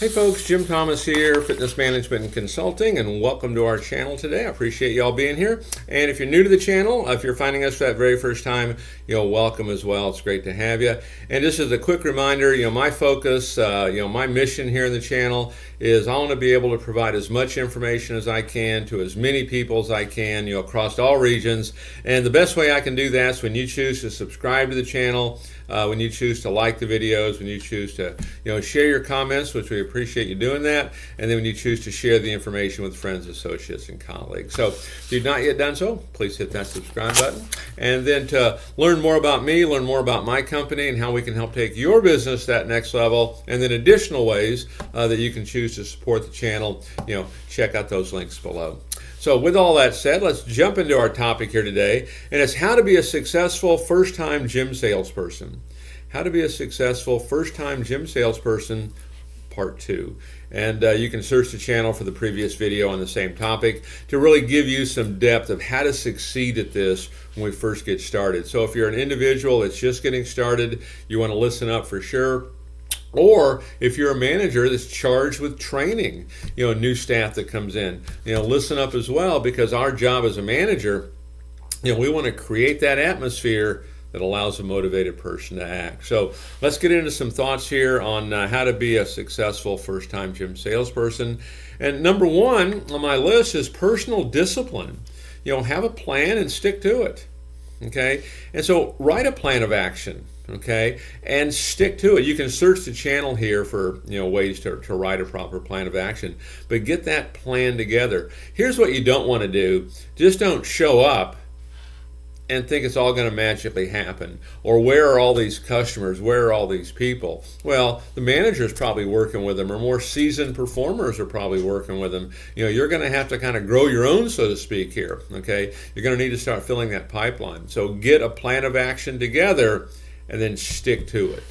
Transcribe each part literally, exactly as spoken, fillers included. Hey folks, Jim Thomas here, Fitness Management and Consulting, and welcome to our channel today. I appreciate y'all being here. And if you're new to the channel, if you're finding us for that very first time, you know, welcome as well. It's great to have you. And just as a quick reminder, you know, my focus, uh, you know, my mission here in the channel is I want to be able to provide as much information as I can to as many people as I can, you know, across all regions. And the best way I can do that is when you choose to subscribe to the channel, uh, when you choose to like the videos, when you choose to, you know, share your comments, which we appreciate you doing that, and then when you choose to share the information with friends, associates, and colleagues. So if you've not yet done so, please hit that subscribe button. And then to learn more about me, learn more about my company and how we can help take your business that next level, and then additional ways uh, that you can choose to support the channel, you know, check out those links below. So with all that said, let's jump into our topic here today, and it's how to be a successful first-time gym salesperson. How to be a successful first-time gym salesperson part two. And uh, you can search the channel for the previous video on the same topic to really give you some depth of how to succeed at this when we first get started. So if you're an individual that's just getting started, you want to listen up for sure. Or if you're a manager that's charged with training, you know, new staff that comes in, you know, listen up as well, because our job as a manager, you know, we want to create that atmosphere that allows a motivated person to act. So let's get into some thoughts here on uh, how to be a successful first-time gym salesperson. And number one on my list is personal discipline. You know, have a plan and stick to it, okay? And so write a plan of action, okay, and stick to it. You can search the channel here for, you know, ways to, to write a proper plan of action, but get that plan together. Here's what you don't want to do. Just don't show up and think it's all going to magically happen. Or where are all these customers? Where are all these people? Well, the manager's probably working with them, or more seasoned performers are probably working with them. You know, you're going to have to kind of grow your own, so to speak, here, okay? You're going to need to start filling that pipeline. So get a plan of action together and then stick to it.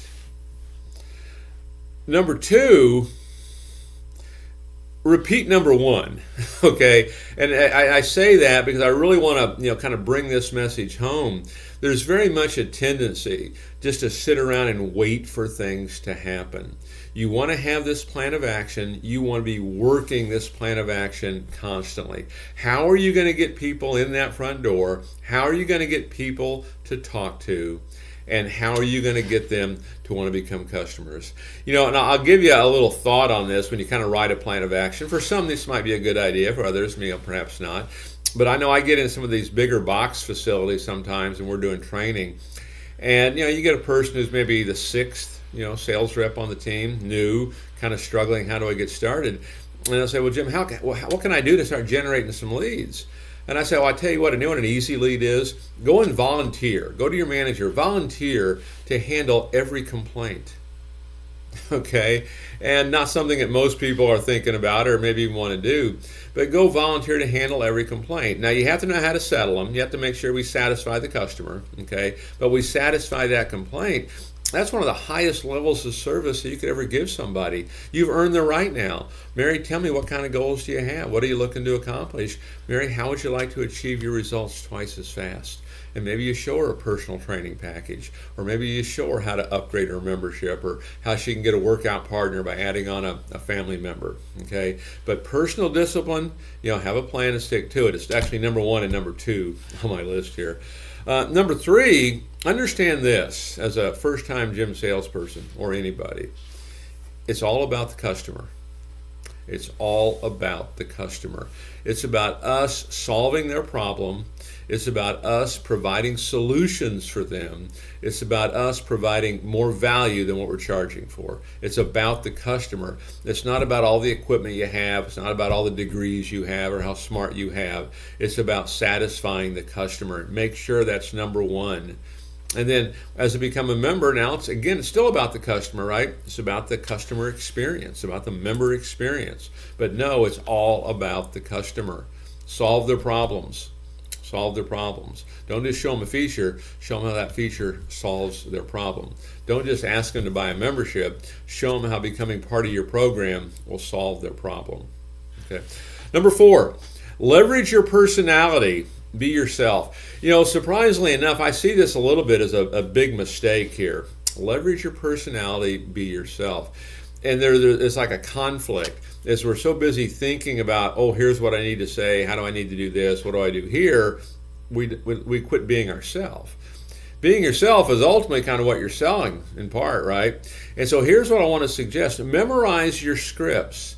Number two, repeat number one, okay? And I, I say that because I really want to, you know, kind of bring this message home. There's very much a tendency just to sit around and wait for things to happen. You want to have this plan of action. You want to be working this plan of action constantly. How are you going to get people in that front door? How are you going to get people to talk to? And how are you going to get them to want to become customers? You know, and I'll give you a little thought on this when you kind of write a plan of action. For some, this might be a good idea. For others, you know, perhaps not. But I know I get in some of these bigger box facilities sometimes, and we're doing training. And, you know, you get a person who's maybe the sixth, you know, sales rep on the team, new, kind of struggling, how do I get started? And I'll say, well, Jim, how can, well, what can I do to start generating some leads? And I say, well, I tell you what, and you know what an easy lead is? Go and volunteer. Go to your manager. Volunteer to handle every complaint, okay? And not something that most people are thinking about or maybe even want to do, but go volunteer to handle every complaint. Now, you have to know how to settle them. You have to make sure we satisfy the customer, okay? But we satisfy that complaint. That's one of the highest levels of service that you could ever give somebody. You've earned the right now. Mary, tell me, what kind of goals do you have? What are you looking to accomplish? Mary, how would you like to achieve your results twice as fast? And maybe you show her a personal training package, or maybe you show her how to upgrade her membership, or how she can get a workout partner by adding on a, a family member, okay? But personal discipline, you know, have a plan and stick to it. It's actually number one and number two on my list here. Uh, number three, understand this as a first-time gym salesperson or anybody. It's all about the customer. It's all about the customer. It's about us solving their problem. It's about us providing solutions for them. It's about us providing more value than what we're charging for. It's about the customer. It's not about all the equipment you have. It's not about all the degrees you have or how smart you have. It's about satisfying the customer. Make sure that's number one. And then as they become a member, now it's, again, it's still about the customer, right? It's about the customer experience, about the member experience. But no, it's all about the customer. Solve their problems. Solve their problems. Don't just show them a feature. Show them how that feature solves their problem. Don't just ask them to buy a membership. Show them how becoming part of your program will solve their problem. Okay. Number four, leverage your personality. Be yourself. You know, surprisingly enough, I see this a little bit as a, a big mistake here. Leverage your personality, be yourself. and there, there it's like a conflict, is we're so busy thinking about, oh, here's what I need to say, how do I need to do this, what do I do here, we, we, we quit being ourselves. Being yourself is ultimately kind of what you're selling in part, right? And so here's what I want to suggest. Memorize your scripts.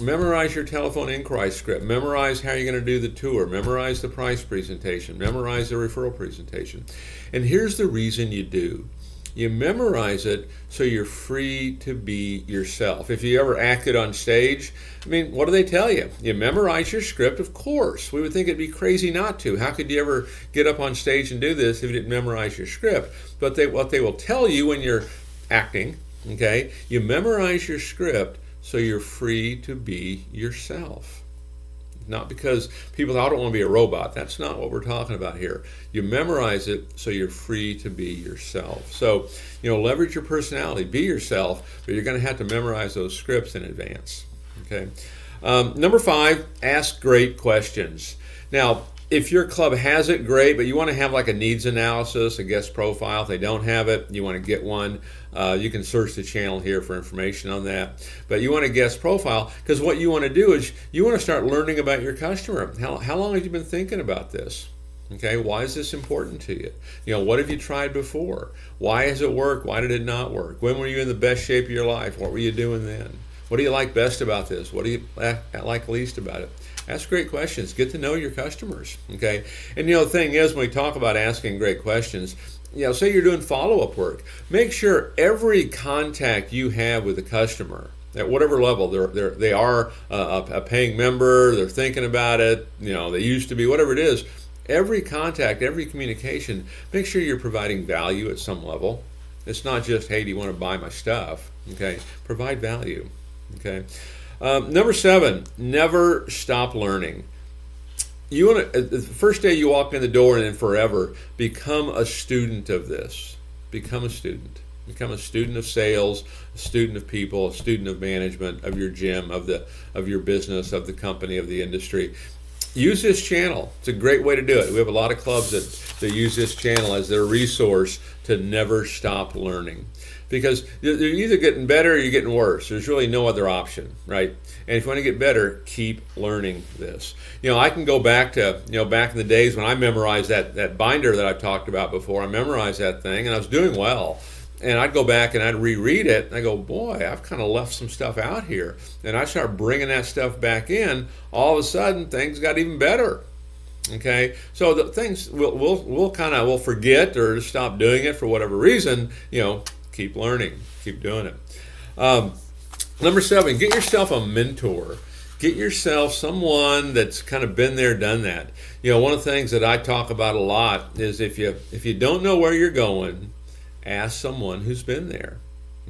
Memorize your telephone inquiry script. Memorize how you're going to do the tour. Memorize the price presentation. Memorize the referral presentation. And here's the reason you do. You memorize it so you're free to be yourself. If you ever acted on stage, I mean, what do they tell you? You memorize your script, of course. We would think it'd be crazy not to. How could you ever get up on stage and do this if you didn't memorize your script? But they, what they will tell you when you're acting, okay, you memorize your script so you're free to be yourself. Not because people, I don't want to be a robot. That's not what we're talking about here. You memorize it so you're free to be yourself. So, you know, leverage your personality, be yourself, but you're going to have to memorize those scripts in advance. Okay. Um, number five, ask great questions. Now, if your club has it, great, but you want to have like a needs analysis, a guest profile. If they don't have it, you want to get one. Uh, you can search the channel here for information on that. But you want a guest profile because what you want to do is you want to start learning about your customer. How, how long have you been thinking about this? Okay, why is this important to you? You know, what have you tried before? Why has it worked? Why did it not work? When were you in the best shape of your life? What were you doing then? What do you like best about this? What do you like least about it? Ask great questions. Get to know your customers, okay? And, you know, the thing is, when we talk about asking great questions, you know, say you're doing follow-up work. Make sure every contact you have with a customer, at whatever level, they're, they're, they are a, a paying member, they're thinking about it, you know, they used to be, whatever it is, every contact, every communication, make sure you're providing value at some level. It's not just, hey, do you want to buy my stuff, okay? Provide value, okay? Um, number seven, never stop learning. You want to, the first day you walk in the door and then forever, become a student of this. Become a student. Become a student of sales, a student of people, a student of management, of your gym, of the of your business, of the company, of the industry. Use this channel. It's a great way to do it. We have a lot of clubs that, that use this channel as their resource to never stop learning. Because you're either getting better or you're getting worse. There's really no other option, right? And if you want to get better, keep learning this. You know, I can go back to, you know, back in the days when I memorized that, that binder that I've talked about before. I memorized that thing and I was doing well. And I'd go back and I'd reread it. And I go, boy, I've kind of left some stuff out here. And I start bringing that stuff back in. All of a sudden, things got even better. Okay, so the things we'll, we'll, we'll kind of, we'll forget or just stop doing it for whatever reason, you know. Keep learning, keep doing it. Um, number seven, get yourself a mentor. Get yourself someone that's kind of been there, done that. You know, one of the things that I talk about a lot is if you, if you don't know where you're going, ask someone who's been there,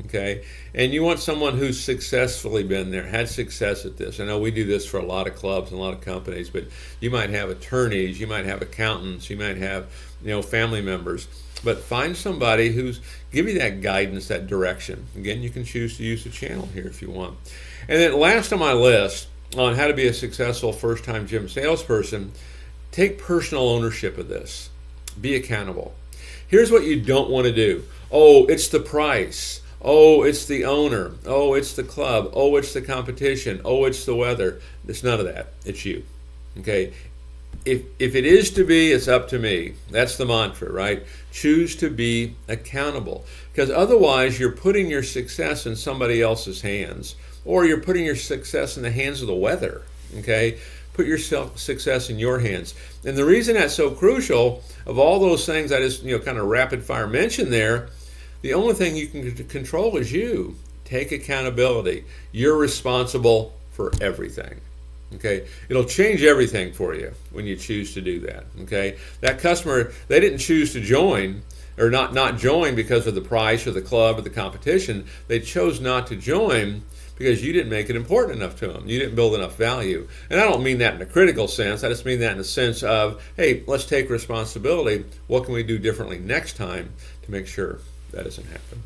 okay? And you want someone who's successfully been there, had success at this. I know we do this for a lot of clubs and a lot of companies, but you might have attorneys, you might have accountants, you might have, you know, family members. But find somebody who's give you that guidance, that direction. Again, you can choose to use the channel here if you want. And then last on my list on how to be a successful first-time gym salesperson, take personal ownership of this. Be accountable. Here's what you don't want to do. Oh, it's the price. Oh, it's the owner. Oh, it's the club. Oh, it's the competition. Oh, it's the weather. It's none of that. It's you. Okay? If, if it is to be, it's up to me. That's the mantra, right? Choose to be accountable, because otherwise you're putting your success in somebody else's hands, or you're putting your success in the hands of the weather, okay? Put your success in your hands. And the reason that's so crucial, of all those things I just, you know, kind of rapid fire mentioned there, the only thing you can control is you. Take accountability. You're responsible for everything. Okay, it'll change everything for you when you choose to do that. Okay, that customer, they didn't choose to join or not not join because of the price or the club or the competition. They chose not to join because you didn't make it important enough to them. You didn't build enough value. And I don't mean that in a critical sense. I just mean that in the sense of, hey, let's take responsibility. What can we do differently next time to make sure that doesn't happen?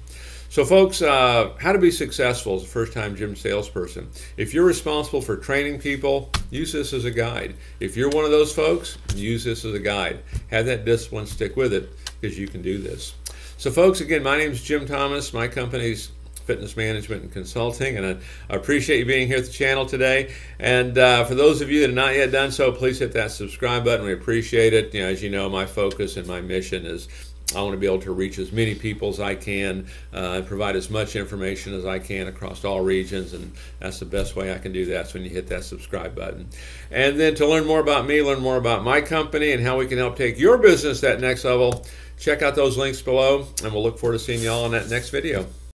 So folks, uh, how to be successful as a first-time gym salesperson. If you're responsible for training people, use this as a guide. If you're one of those folks, use this as a guide. Have that discipline, stick with it, because you can do this. So folks, again, my name is Jim Thomas. My company's Fitness Management and Consulting, and I, I appreciate you being here at the channel today. And uh, for those of you that are not yet done so, please hit that subscribe button. We appreciate it. You know, as you know, my focus and my mission is I want to be able to reach as many people as I can uh, and provide as much information as I can across all regions, and that's the best way I can do that, is when you hit that subscribe button. And then to learn more about me, learn more about my company, and how we can help take your business that next level, check out those links below, and we'll look forward to seeing you all in that next video.